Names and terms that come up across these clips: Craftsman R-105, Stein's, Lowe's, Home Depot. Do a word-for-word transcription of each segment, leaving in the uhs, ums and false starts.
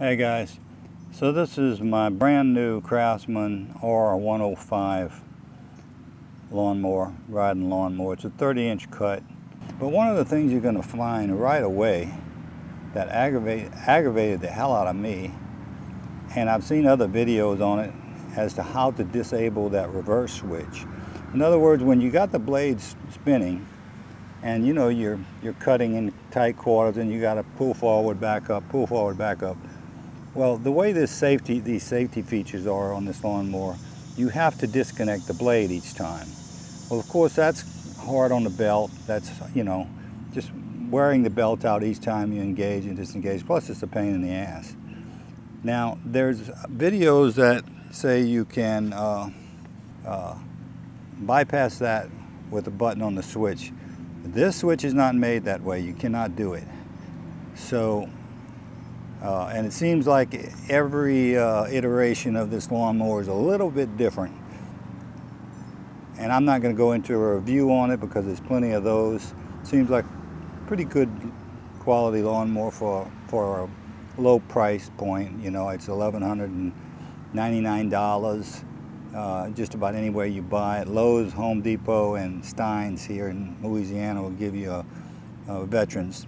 Hey guys, so this is my brand new Craftsman R one oh five lawnmower, riding lawnmower. It's a thirty inch cut. But one of the things you're gonna find right away that aggravate, aggravated the hell out of me, and I've seen other videos on it as to how to disable that reverse switch. In other words, when you got the blades spinning and you know you're, you're cutting in tight quarters and you gotta pull forward, back up, pull forward, back up. Well, the way this safety, these safety features are on this lawnmower, you have to disconnect the blade each time. Well, of course, that's hard on the belt. That's, you know, just wearing the belt out each time you engage and disengage. Plus, it's a pain in the ass. Now, there's videos that say you can uh, uh, bypass that with a button on the switch. This switch is not made that way. You cannot do it. So. Uh, and it seems like every uh, iteration of this lawnmower is a little bit different. And I'm not going to go into a review on it because there's plenty of those. Seems like pretty good quality lawnmower for, for a low price point. You know, it's eleven ninety-nine, uh, just about anywhere you buy it. Lowe's, Home Depot, and Stein's here in Louisiana will give you a, a veteran's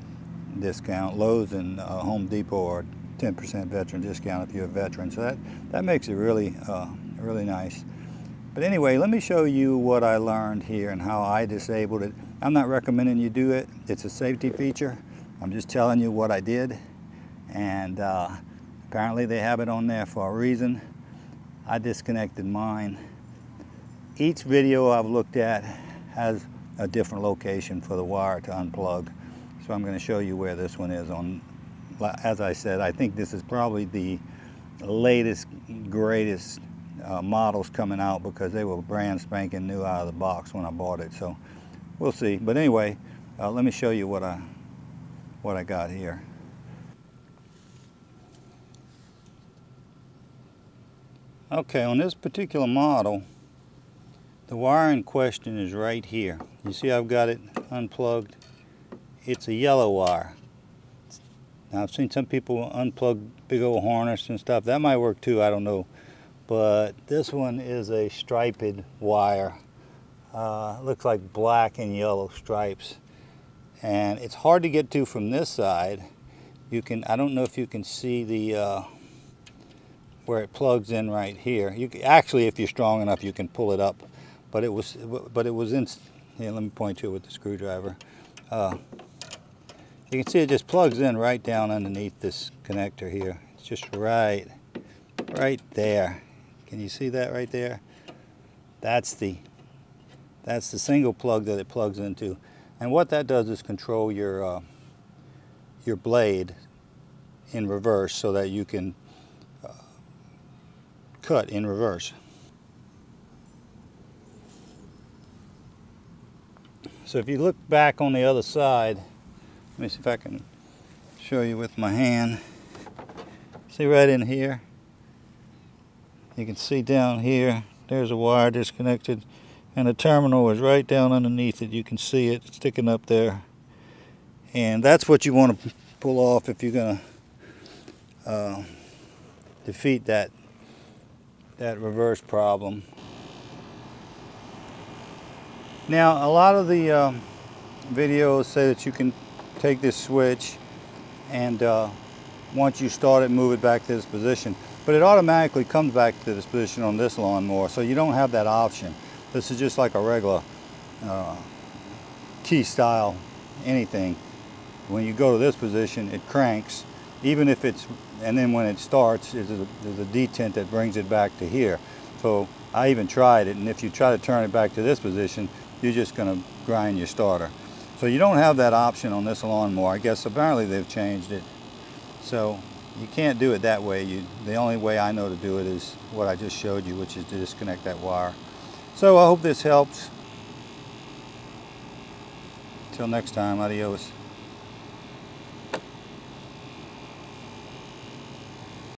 discount. Lowe's and uh, Home Depot are ten percent veteran discount if you're a veteran, so that that makes it really uh, really nice. But anyway, let me show you what I learned here and how I disabled it. I'm not recommending you do it. It's a safety feature. I'm just telling you what I did, and uh, apparently they have it on there for a reason. I disconnected mine. Each video I've looked at has a different location for the wire to unplug. So I'm going to show you where this one is on. As I said, I think this is probably the latest, greatest uh, models coming out because they were brand spanking new out of the box when I bought it. So we'll see. But anyway, uh, let me show you what I what I got here. Okay, on this particular model, the wire in question is right here. You see, I've got it unplugged. It's a yellow wire. Now, I've seen some people unplug big old harness and stuff. That might work too, I don't know. But this one is a striped wire. Uh, looks like black and yellow stripes. And it's hard to get to from this side. You can, I don't know if you can see the, uh, where it plugs in right here. You can, actually, if you're strong enough, you can pull it up. But it was, but it was in, here, let me point to it with the screwdriver. Uh, You can see it just plugs in right down underneath this connector here. It's just right, right there. Can you see that right there? That's the, that's the single plug that it plugs into. And what that does is control your, uh, your blade in reverse so that you can uh, cut in reverse. So if you look back on the other side, let me see if I can show you with my hand. See right in here? You can see down here, there's a wire disconnected, and the terminal is right down underneath it. You can see it sticking up there. And that's what you want to pull off if you're going to uh, defeat that, that reverse problem. Now, a lot of the um, videos say that you can take this switch and uh, once you start it, move it back to this position. But it automatically comes back to this position on this lawnmower, so you don't have that option. This is just like a regular uh, key style anything. When you go to this position, it cranks, even if it's, and then when it starts, there's a, there's a detent that brings it back to here. So I even tried it, and if you try to turn it back to this position, you're just gonna grind your starter. So you don't have that option on this lawnmower. I guess apparently they've changed it. So you can't do it that way. You, the only way I know to do it is what I just showed you, which is to disconnect that wire. So I hope this helps. Till next time, adios.